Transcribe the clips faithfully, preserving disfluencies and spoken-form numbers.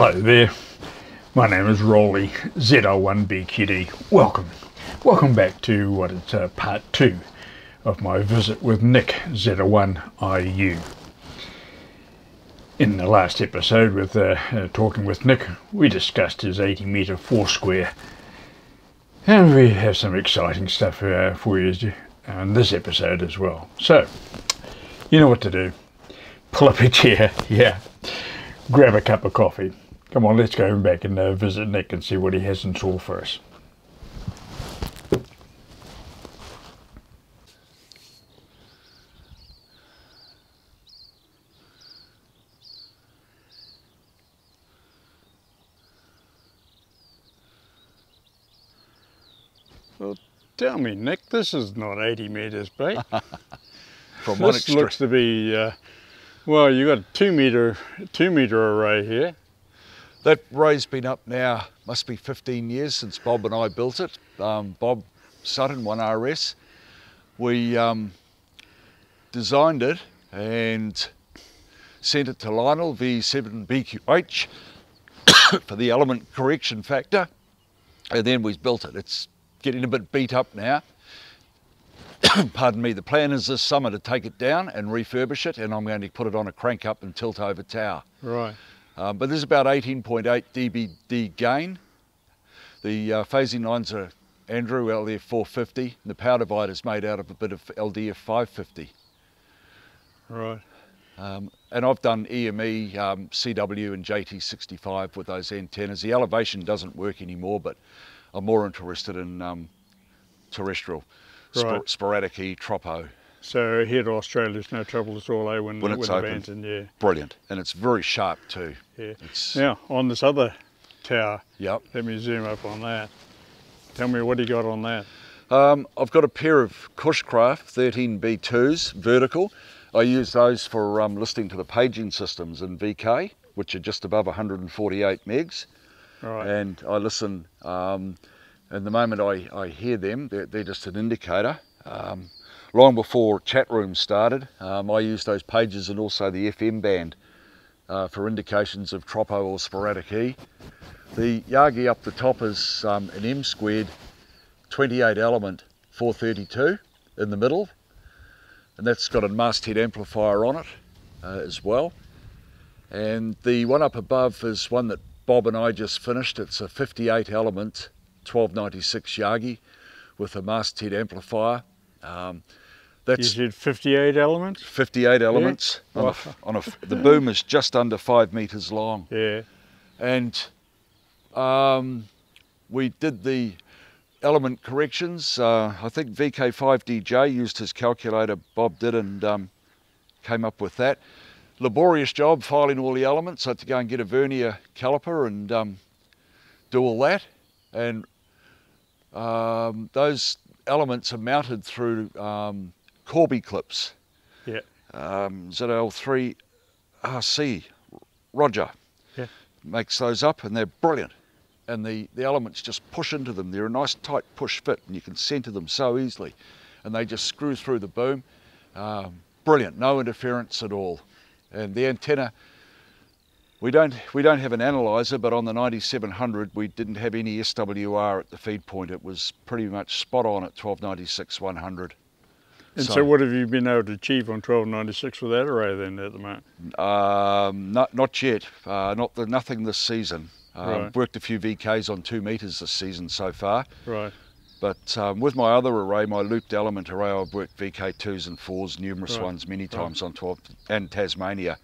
Hello there, my name is Roly Z L one B Q D. Welcome, welcome back to what is uh, part two of my visit with Nick Z L one I U. In the last episode with uh, uh, talking with Nick, we discussed his eighty metre four square, and we have some exciting stuff uh, for you in this episode as well. So, you know what to do, pull up a chair, yeah, grab a cup of coffee. Come on, let's go back and uh, visit Nick and see what he has in store for us. Well, tell me, Nick, this is not eighty metres back. From one extreme. This looks to be, uh, well, you got a two metre, two metre array here. That array's been up now, must be fifteen years since Bob and I built it. Um, Bob Sutton, one R S. We um, designed it and sent it to Lionel V seven B Q H for the element correction factor, and then we built it. It's getting a bit beat up now. Pardon me, the plan is this summer to take it down and refurbish it, and I'm going to put it on a crank up and tilt over tower. Right. Um, but there's about eighteen point eight D B D gain. The uh, phasing lines are Andrew L D F four fifty, and the power divider is made out of a bit of L D F five fifty. Right. Um, and I've done E M E, um, C W and J T sixty-five with those antennas. The elevation doesn't work anymore, but I'm more interested in um, terrestrial. Right. Spor sporadic E Tropo. So here to Australia's no trouble at all, eh? When, when it's when open, abandoned, yeah. Brilliant, and it's very sharp too. Yeah. It's... Now on this other tower. Yep. Let me zoom up on that. Tell me what you got on that. Um, I've got a pair of Cushcraft thirteen B twos vertical. I use those for um, listening to the paging systems in V K, which are just above one forty-eight megs. Right. And I listen. Um, And the moment I, I hear them, they're, they're just an indicator. Um, long before chat rooms started, um, I used those pages and also the F M band uh, for indications of tropo or sporadic E. The Yagi up the top is um, an M squared twenty-eight element four thirty-two in the middle. And that's got a masthead amplifier on it uh, as well. And the one up above is one that Bob and I just finished. It's a fifty-eight element twelve ninety-six Yagi with a masthead amplifier. Um, that's you did fifty-eight elements? fifty-eight elements. Yeah. On a, on a, the boom is just under five metres long. Yeah. And um, we did the element corrections. Uh, I think V K five D J used his calculator, Bob did, and um, came up with that. Laborious job filing all the elements. I had to go and get a vernier caliper and um, do all that. And um, those elements are mounted through um, Corby clips. Yeah. Um, Z L three R C, Roger, yeah, makes those up, and they're brilliant. And the, the elements just push into them. They're a nice tight push fit, and you can center them so easily. And they just screw through the boom. Um, brilliant, no interference at all. And the antenna, We don't, we don't have an analyzer, but on the ninety-seven hundred we didn't have any S W R at the feed point. It was pretty much spot on at twelve ninety-six one hundred. And so, so what have you been able to achieve on twelve ninety-six with that array then at the moment? Um, not, not yet, uh, not the, nothing this season. Um, right. Worked a few V Ks on two metres this season so far. Right. But um, with my other array, my looped element array, I've worked V K twos and fours, numerous right. ones, many times right. on twelve, and Tasmania.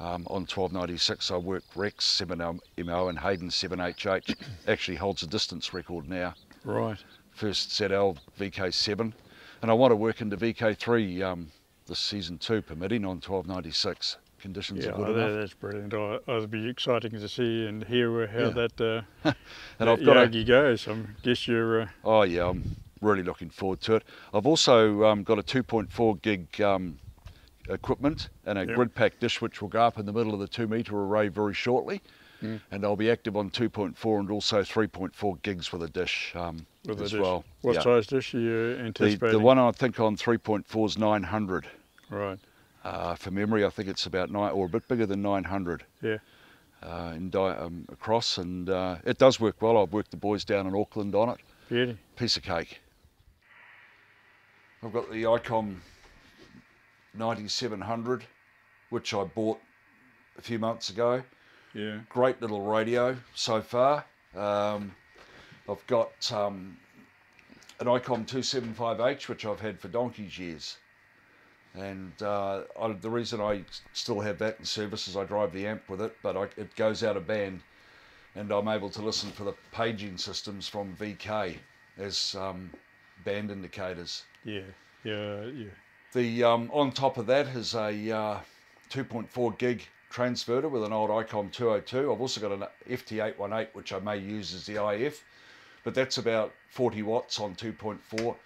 Um, on twelve ninety-six, I work Rex seven L M O and Hayden seven H H. Actually holds a distance record now. Right. First Z L V K seven, and I want to work into V K three um, this season too, permitting on twelve ninety-six. Conditions yeah, are good oh, enough. Yeah, that's brilliant. Oh, it'll be exciting to see and hear how yeah. that, uh, and I've got Yagi a, goes. I guess you're. Uh, oh yeah, I'm really looking forward to it. I've also um, got a two point four gig. Um, equipment and a yep. grid pack dish which will go up in the middle of the two metre array very shortly, mm. and I'll be active on two point four and also three point four gigs with a dish um, with as a dish. well. What yeah. size dish are you anticipating? The, the one I think on three point four is nine hundred. Right. Uh, for memory I think it's about nine or a bit bigger than nine hundred. Yeah. uh, and di um, across, and uh, it does work well. I've worked the boys down in Auckland on it. Beauty. Piece of cake. I've got the ICOM ninety-seven hundred, which I bought a few months ago. Yeah. Great little radio so far. Um, I've got um, an ICOM two seventy-five H, which I've had for donkey's years. And uh, I, the reason I still have that in service is I drive the amp with it, but I, it goes out of band, and I'm able to listen for the paging systems from V K as um, band indicators. Yeah, yeah, yeah. The um, on top of that is a uh, two point four gig transverter with an old ICOM two oh two. I've also got an F T eight eighteen, which I may use as the I F, but that's about forty watts on two point four,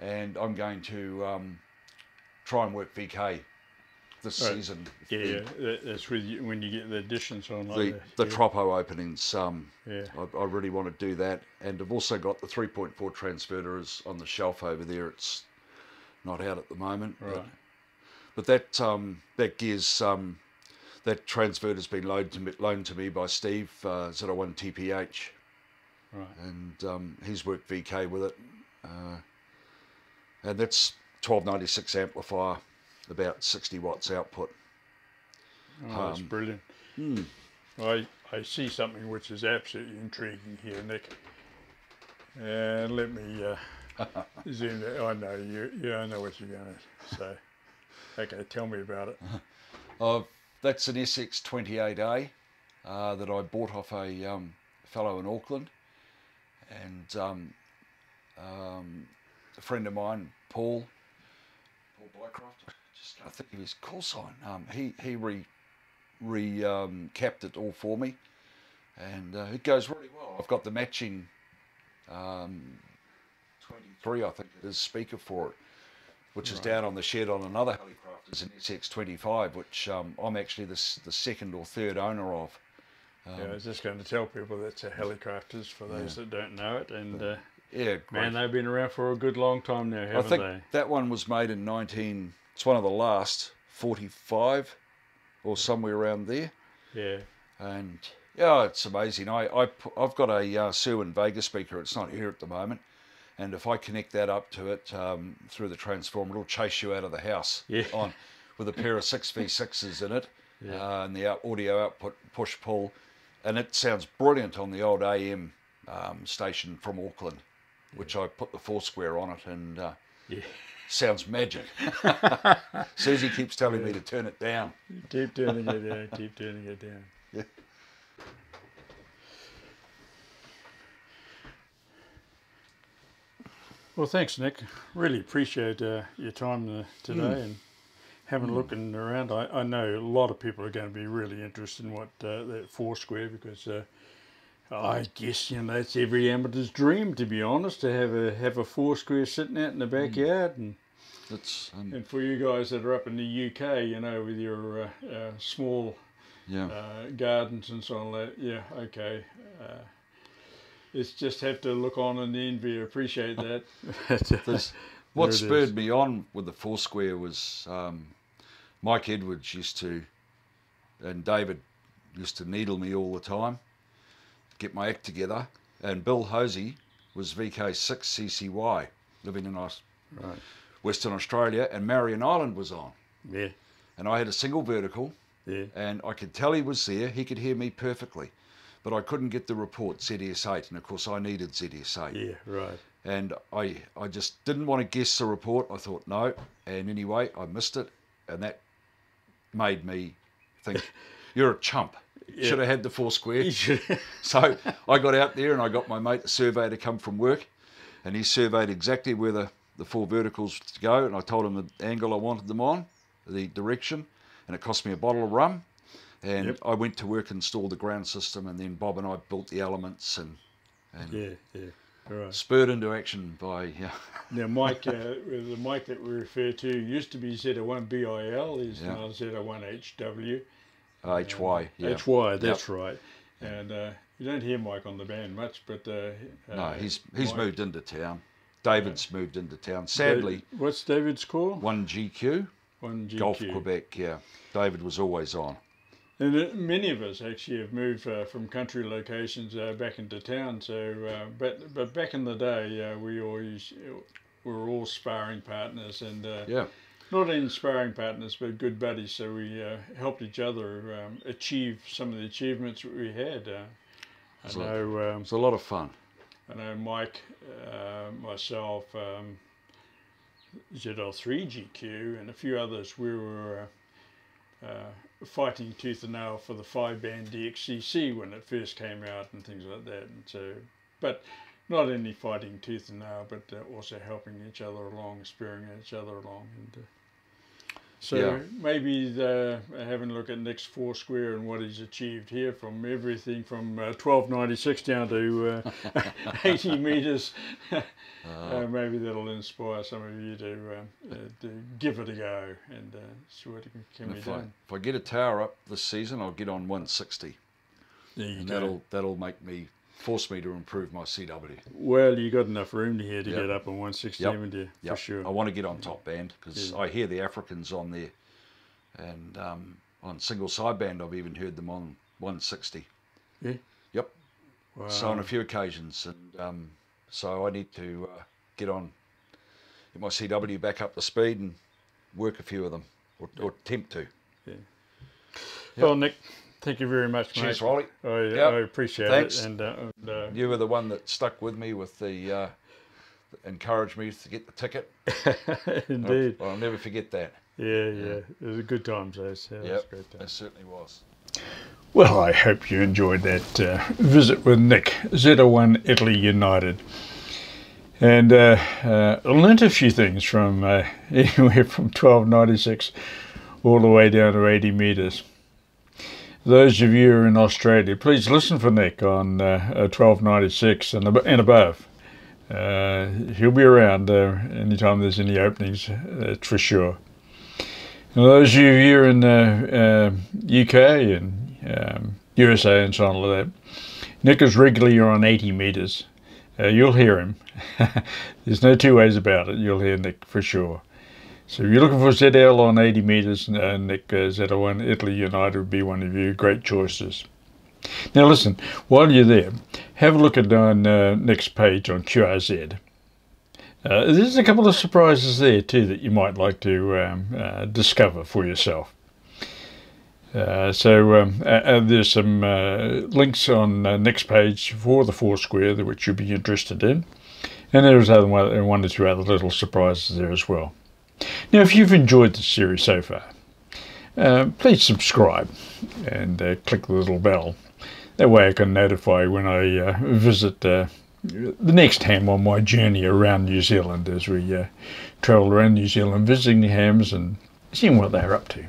and I'm going to um, try and work V K this right. season. Yeah, yeah. That, that's with you, when you get the additions on. Like the the, the yeah. Tropo openings, um, yeah. I, I really want to do that, and I've also got the three point four transverters on the shelf over there. It's not out at the moment. Right. But, but that um, that gears... Um, That transverter's been loaned to me, loaned to me by Steve, uh, Z zero one T P H, right. and um, he's worked V K with it, uh, and that's twelve ninety-six amplifier, about sixty watts output. Oh, um, that's brilliant. Mm. I, I see something which is absolutely intriguing here, Nick, and let me uh, zoom in. I know you, you don't know what you're going to say. Okay, tell me about it. I've That's an S X twenty-eight A uh, that I bought off a um, fellow in Auckland, and um, um, a friend of mine, Paul, Paul Bycroft, I just can't think of his call sign. Um, he he re, re um, capped it all for me, and uh, it goes really well. I've got the matching um, twenty-three, I think it is, speaker for it, which right. is down on the shed on another Hallicrafters, an S X twenty-five, which um, I'm actually the, the second or third owner of. Um, yeah, I was just going to tell people that's a Hallicrafters for those yeah. that don't know it. And uh, yeah, man, they've been around for a good long time now, haven't I think they? That one was made in nineteen, it's one of the last, forty-five or somewhere around there. Yeah. And yeah, it's amazing. I, I, I've got a uh, Sirwin Vega speaker. It's not here at the moment. And if I connect that up to it um, through the transformer, it'll chase you out of the house yeah. on with a pair of six V sixes in it, yeah. uh, and the audio output push-pull. And it sounds brilliant on the old A M um, station from Auckland, yeah. which I put the four square on it, and uh, yeah. sounds magic. Susie keeps telling yeah. me to turn it down. Keep turning it down, keep turning it down. Yeah. Well, thanks, Nick. Really appreciate uh, your time uh, today mm. and having mm. a look around. I, I know a lot of people are going to be really interested in what uh, that four square, because uh, I guess, you know, it's every amateur's dream, to be honest, to have a have a four square sitting out in the backyard. Mm. And that's um, and for you guys that are up in the U K, you know, with your uh, uh, small yeah. uh, gardens and so on, like, yeah, okay. Uh, It's just have to look on and envy, appreciate that. This, what spurred is. me on with the four square was um, Mike Edwards used to, and David used to needle me all the time, get my act together. And Bill Hosey was V K six C C Y, living in right. Western Australia, and Marion Island was on. Yeah. And I had a single vertical, yeah. and I could tell he was there. He could hear me perfectly. But I couldn't get the report Z D S eight, and of course I needed Z D S eight. Yeah, right. And I, I just didn't want to guess the report. I thought, no, and anyway, I missed it, and that made me think, you're a chump. Yeah. Should have had the four square. So I got out there and I got my mate, a surveyor, to come from work, and he surveyed exactly where the, the four verticals to go, and I told him the angle I wanted them on, the direction, and it cost me a bottle of rum. And yep. I went to work, installed the ground system, and then Bob and I built the elements, and, and yeah, yeah, all right. spurred into action by yeah. Now Mike, uh, the Mike that we refer to used to be Z zero one B I L, is yeah. now Z zero one H W. Uh, H Y, yeah. H Y, that's yep. right. And uh, you don't hear Mike on the band much, but uh, no, he's he's Mike. moved into town. David's yeah. moved into town. Sadly, David, what's David's call? one G Q. one G Q. Golf Quebec. Yeah, David was always on. And many of us actually have moved uh, from country locations uh, back into town. So, uh, but but back in the day, uh, we always were all sparring partners, and uh, yeah, not even sparring partners, but good buddies. So we uh, helped each other um, achieve some of the achievements that we had. Uh, I know um, it's a lot of fun. I know Mike, uh, myself, um, Z L three G Q, and a few others. We were. Uh, uh, fighting tooth and nail for the five band D X C C when it first came out and things like that, and so, but not only fighting tooth and nail, but uh, also helping each other along, spearing each other along, and uh, so yeah. Maybe the, having a look at Nick's four square and what he's achieved here, from everything from uh, twelve ninety-six down to uh, eighty meters, uh, uh, maybe that'll inspire some of you to, uh, uh, to give it a go and uh, see what can be done. If I get a tower up this season, I'll get on one sixty. There you and go. That'll that'll make me force me to improve my C W. Well, you got enough room here to yep. get up on one sixty, yep. haven't you? Yep. For sure. I want to get on top band because yeah. I hear the Africans on there, and um, on single sideband I've even heard them on one sixty. Yeah. Yep. Wow. So on a few occasions, and um, so I need to uh, get on, get my C W back up to speed and work a few of them, or, yeah. or attempt to. Yeah. Yep. Well, Nick, thank you very much, mate. Cheers, Roly. I, yep. I appreciate Thanks. it. And, uh, and, uh, you were the one that stuck with me with the, uh, encouraged me to get the ticket. Indeed. I'll, I'll never forget that. Yeah, yeah. yeah. It was a good time, so it's yeah, yep. a great time. It certainly was. Well, I hope you enjoyed that uh, visit with Nick, Z L one Italy United. And uh, uh, I learnt a few things from uh, anywhere from twelve ninety-six all the way down to eighty metres. Those of you who are in Australia, please listen for Nick on uh, twelve ninety-six and, ab and above. Uh, he'll be around uh, anytime there's any openings, that's for sure. And those of you here in the uh, U K and um, U S A and so on like that, Nick is regularly on eighty metres. Uh, you'll hear him. There's no two ways about it. You'll hear Nick for sure. So if you're looking for Z L on eighty metres, uh, Nick uh, Z L one Italy United would be one of your great choices. Now listen, while you're there, have a look at on uh, Nick's page on Q R Z. Uh, there's a couple of surprises there too that you might like to um, uh, discover for yourself. Uh, so um, uh, there's some uh, links on uh, Nick's page for the four square, which you'll be interested in. And there's other one, one or two other little surprises there as well. Now, if you've enjoyed this series so far, uh, please subscribe and uh, click the little bell. That way I can notify when I uh, visit uh, the next ham on my journey around New Zealand, as we uh, travel around New Zealand visiting the hams and seeing what they're up to.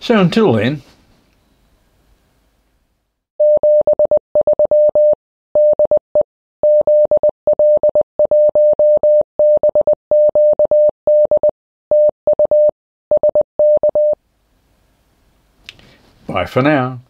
So until then, bye for now.